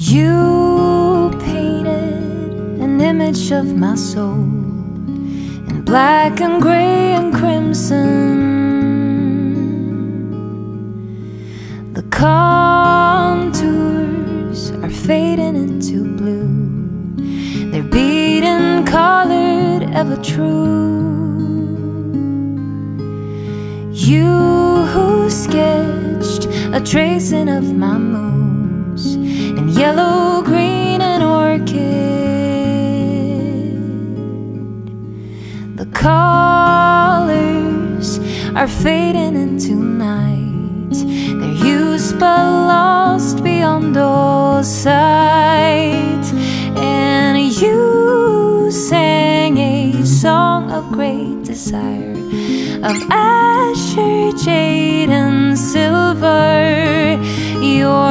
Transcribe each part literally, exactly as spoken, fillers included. You painted an image of my soul in black and gray and crimson. The contours are fading into blue, they're beaten, colored, ever true. You who sketched a tracing of my moon, yellow, green, and orchid. The colors are fading into night, they're used but lost beyond all sight. And you sang a song of great desire, of azure, jade, and silver. Your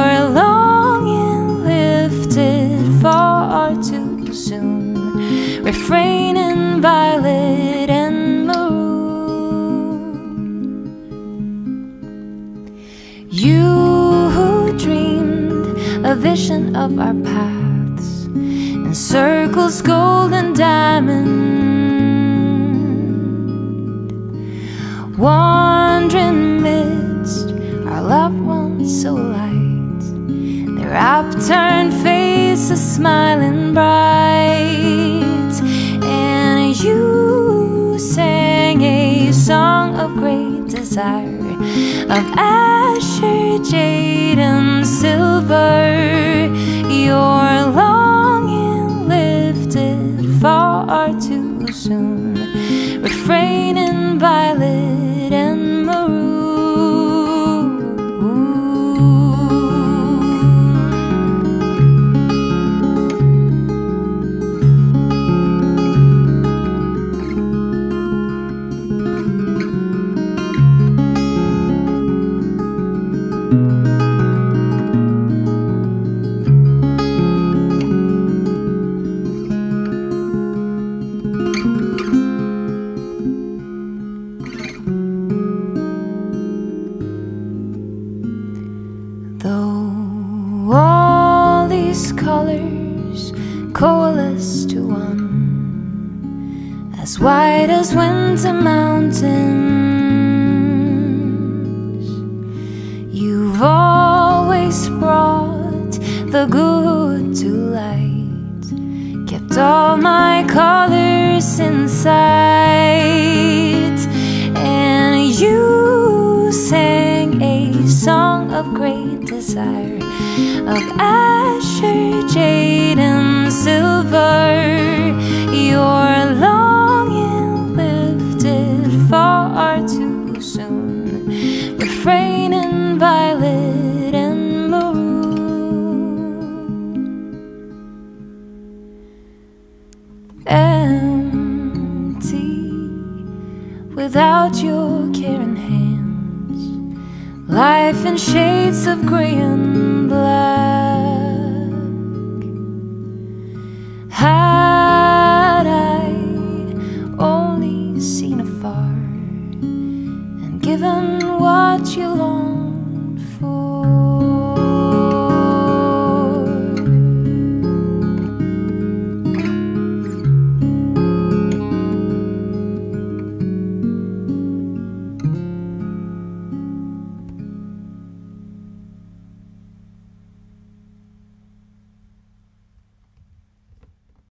refrain in violet and maroon. You who dreamed a vision of our paths in circles, gold and diamond, wandering midst our loved ones so light, their upturned faces smiling bright. You sang a song of great desire, of azure, jade, and silver. Your longing lifted far too soon, refrain in violet and maroon. Though all these colors coalesce to one, as white as winter mountains, you've always brought the good to light, kept all my colors in sight. And you sang a song of great desire, of azure, jade, and silver. Your longing lifted far too soon, refrain in violet and maroon. Empty without your caring hand, life in shades of grey and black.